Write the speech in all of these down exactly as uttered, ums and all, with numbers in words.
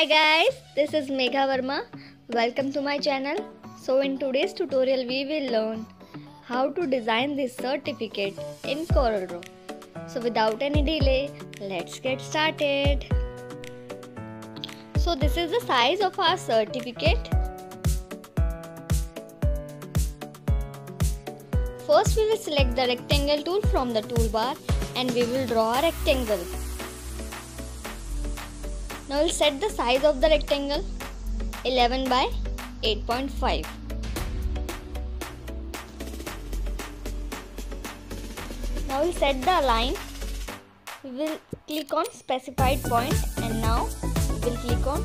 Hi guys, this is Megha Verma. Welcome to my channel. So in today's tutorial we will learn how to design this certificate in CorelDRAW. So without any delay, let's get started. So this is the size of our certificate. First we will select the rectangle tool from the toolbar and we will draw a rectangle. Now we'll set the size of the rectangle eleven by eight point five. Now we'll set the align. We will click on specified point and now we will click on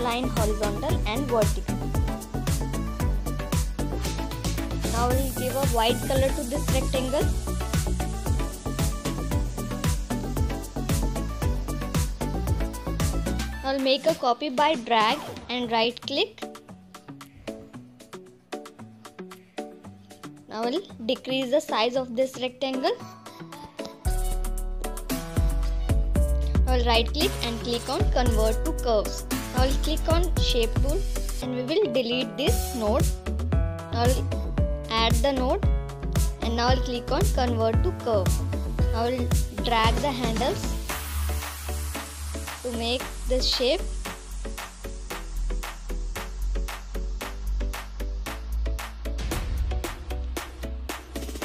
align horizontal and vertical. Now we'll give a white color to this rectangle. I'll make a copy by drag and right click. Now I'll decrease the size of this rectangle. I'll right click and click on convert to curves. Now I'll click on shape tool and we will delete this node. Now I'll add the node and now I'll click on convert to curve. Now I'll drag the handles to make this shape.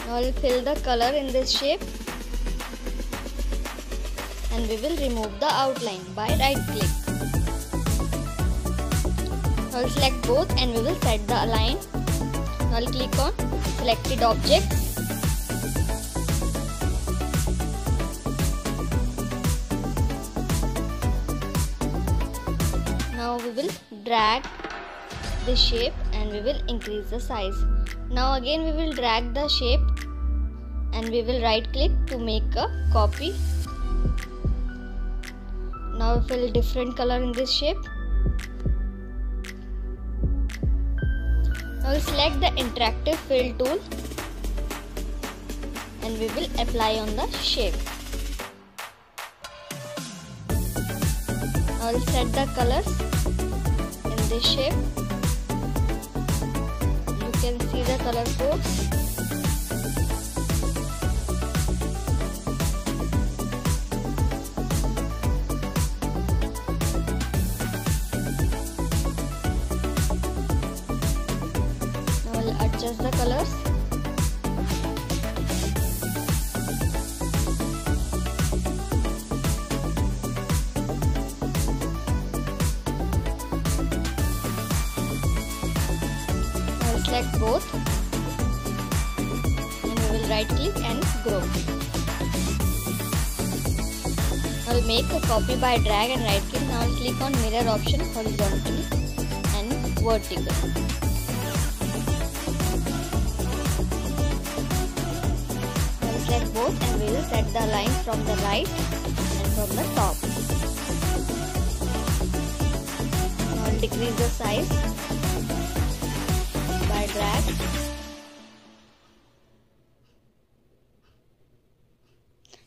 Now I'll fill the color in this shape and we will remove the outline by right click. Now I'll select both and we will set the align. Now I'll click on selected object. Now we will drag the shape and we will increase the size. Now again we will drag the shape and we will right click to make a copy. Now we fill different color in this shape. Now we select the interactive fill tool and we will apply on the shape. Now I'll set the colors in this shape. You can see the color codes. Now I'll adjust the colors. Select both and we will right click and grow. I will make a copy by drag and right click. Now I will click on mirror option horizontally and vertical. I will select both and we will set the line from the right and from the top. Now I will decrease the size. Drag.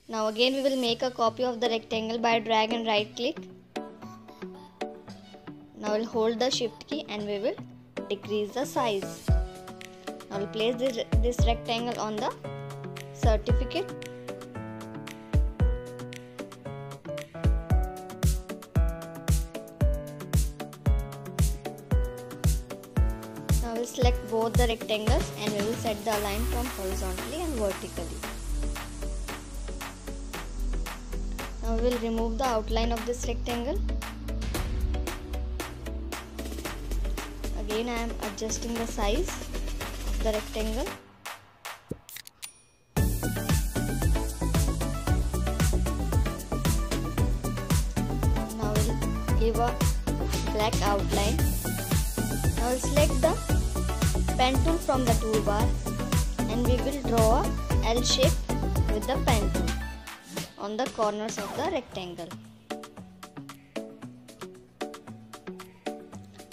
Now again we will make a copy of the rectangle by drag and right click. Now we'll hold the shift key and we will decrease the size. Now we'll place this, this rectangle on the certificate. Now we will select both the rectangles and we will set the align from horizontally and vertically. Now we will remove the outline of this rectangle. Again I am adjusting the size of the rectangle. Now we will give a black outline. Now we'll select the pen tool from the toolbar and we will draw a L shape with the pen tool on the corners of the rectangle.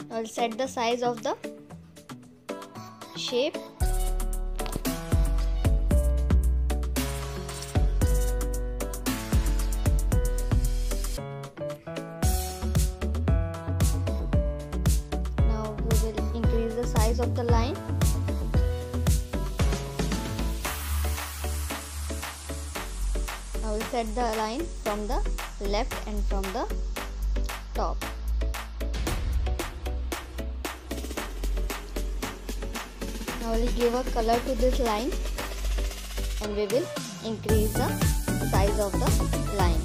I will set the size of the shape. size of the line. I will set the line from the left and from the top. Now I will give a color to this line and we will increase the size of the line.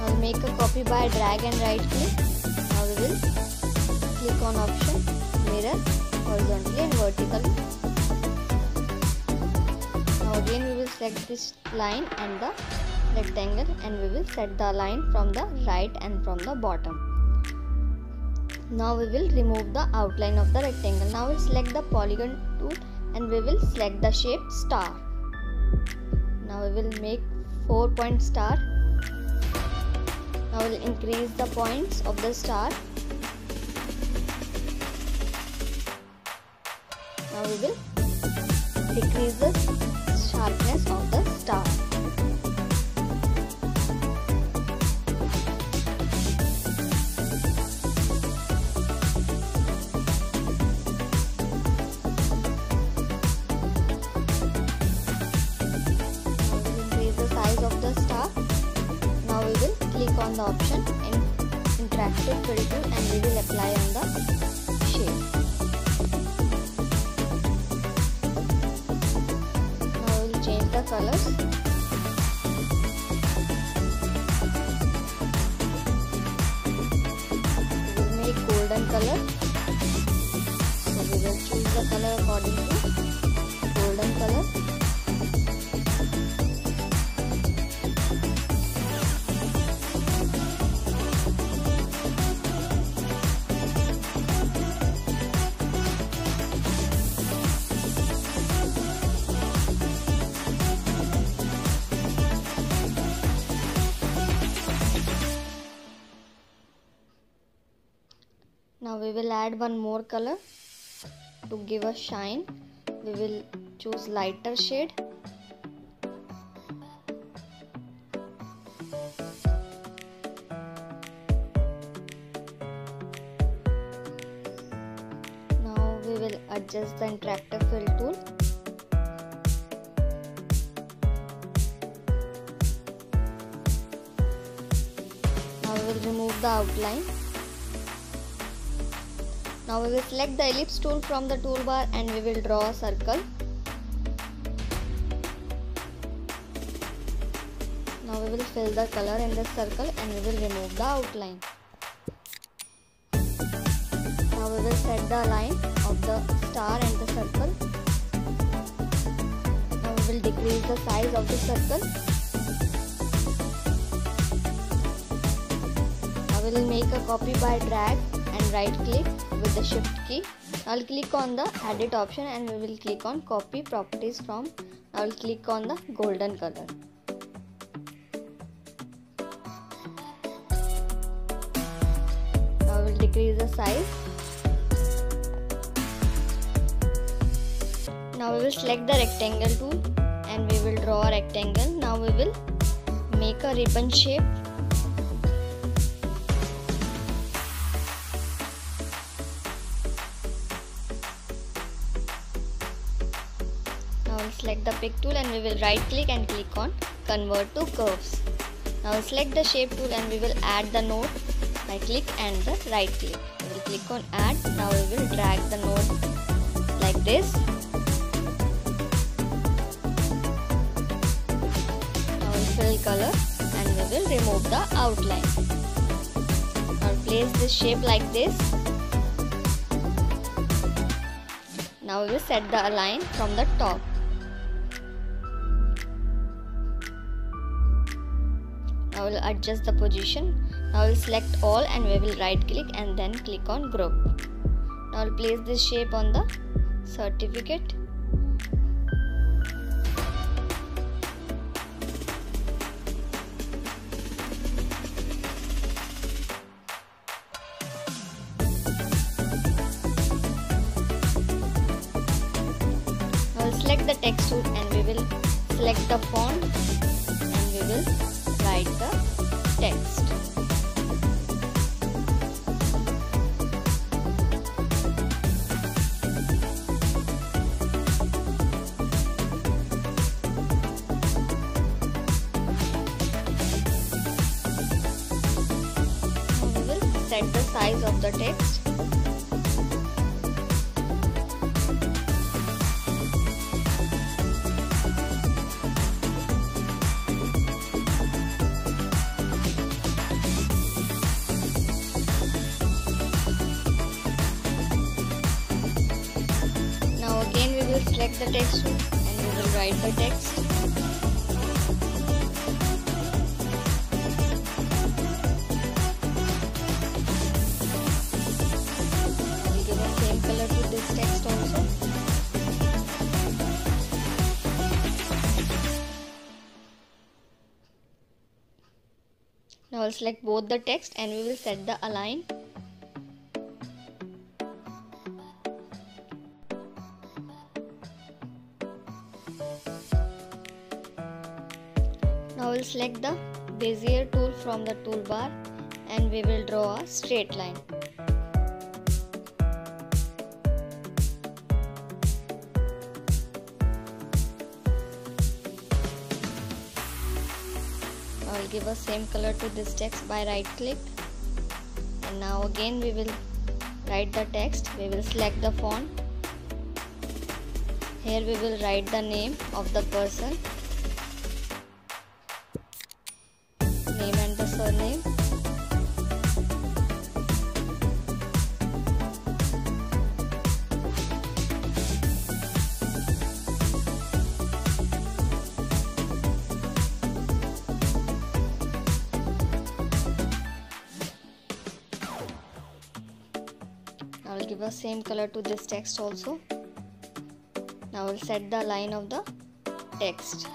I will make a copy by drag and right click. Now we will click on option mirror horizontally and vertically. Again we will select this line and the rectangle and we will set the line from the right and from the bottom. Now we will remove the outline of the rectangle. Now we will select the polygon tool and we will select the shape star. Now we will make four point star. Now we will increase the points of the star. Now we will decrease the sharpness of the star. Now we will increase the size of the star. Now we will click on the option in interactive filter and we will apply on the shape. The colors. We will make golden color. So we will choose the color according to golden color. Now we will add one more color to give a shine. We will choose lighter shade. Now we will adjust the interactive fill tool. Now we will remove the outline. Now we will select the ellipse tool from the toolbar and we will draw a circle. Now we will fill the color in the circle and we will remove the outline. Now we will set the line of the star and the circle. Now we will decrease the size of the circle. Now we will make a copy by drag and right click with the shift key. I'll click on the edit option and we will click on copy properties from. I'll click on the golden color. Now we'll decrease the size. Now we will select the rectangle tool and we will draw a rectangle. Now we will make a ribbon shape. Select the pick tool and we will right click and click on convert to curves. Now select the shape tool and we will add the node by click and the right click. We will click on add. Now we will drag the node like this. Now we will fill color and we will remove the outline. Now place this shape like this. Now we will set the align from the top. I will adjust the position. Now I will select all and we will right click and then click on group. Now I will place this shape on the certificate. Now I will select the text tool and we will select the font and we will write the text. set the size of the text. Now again we will select the text and we will write the text. Now I'll select both the text and we will set the align. Now we'll select the Bezier tool from the toolbar and we will draw a straight line. I'll give a same color to this text by right click, and now again we will write the text. We will select the font. Here we will write the name of the person, name and the surname. I'll give a same color to this text also. Now we'll set the line of the text.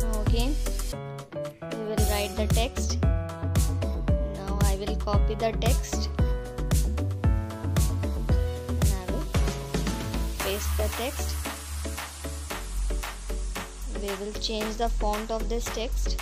Now again we will write the text. Now I will copy the text and I will paste the text. We will change the font of this text.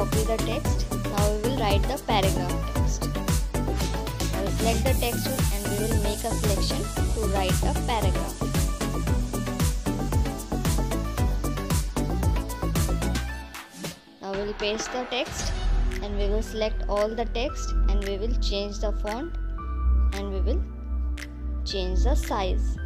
Copy the text. Now we will write the paragraph text. I will select the text and we will make a selection to write a paragraph. Now we will paste the text and we will select all the text and we will change the font and we will change the size.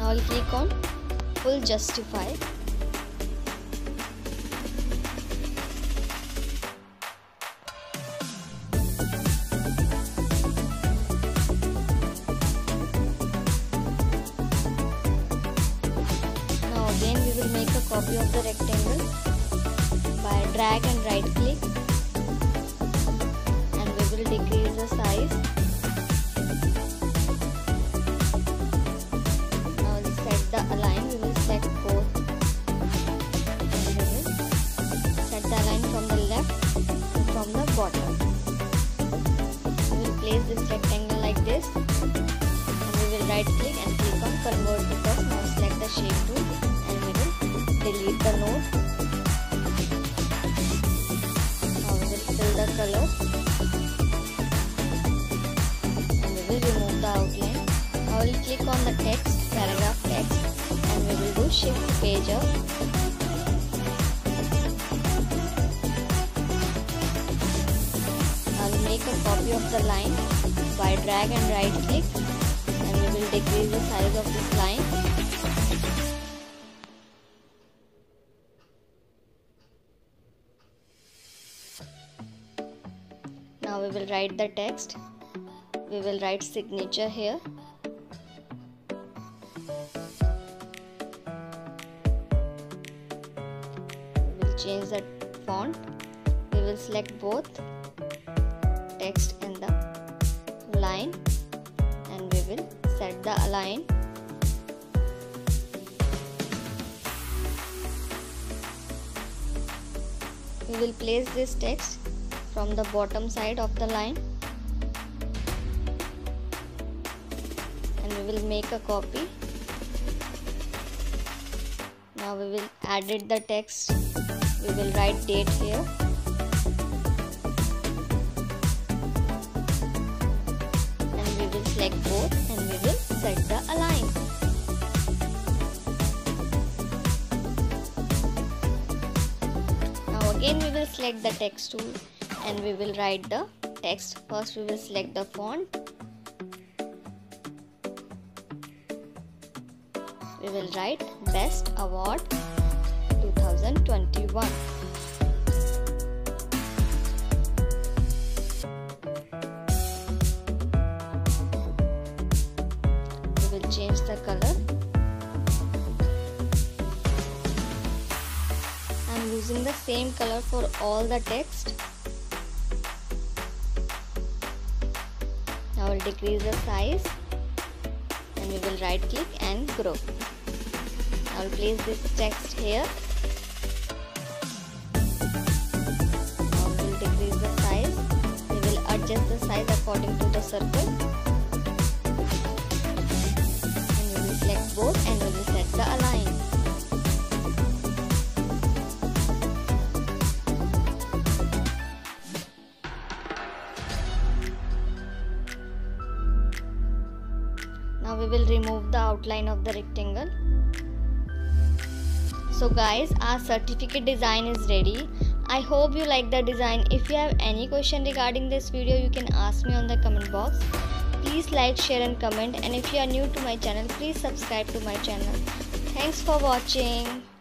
Now I'll click on full justify. Now again we will make a copy of the rectangle by drag and right click, and we will decrease the size. The align, we will select both and we will set the align from the left and from the bottom. We will place this rectangle like this and we will right click and click on convert to text. Now select the shape tool and we will delete the node. Now we will fill the color and we will remove the outline. Now we will click on the text, paragraph text, and we will do shift to page up. I will make a copy of the line by drag and right click and we will decrease the size of this line. Now we will write the text. We will write signature here. Change the font. We will select both text and the line and we will set the align. We will place this text from the bottom side of the line. will make a copy. Now we will edit the text. We will write date here. And we will select both and we will set the align. Now again we will select the text tool and we will write the text. First we will select the font. We will write Best Award twenty twenty-one. We will change the color. I am using the same color for all the text. Now I will decrease the size and we will right click and group. I will place this text here. Now we will decrease the size. We will adjust the size according to the circle. And we will select both and we will set the align. Now we will remove the outline of the rectangle. So guys, our certificate design is ready. I hope you like the design. If you have any question regarding this video, you can ask me on the comment box. Please like, share and comment. And if you are new to my channel, please subscribe to my channel. Thanks for watching.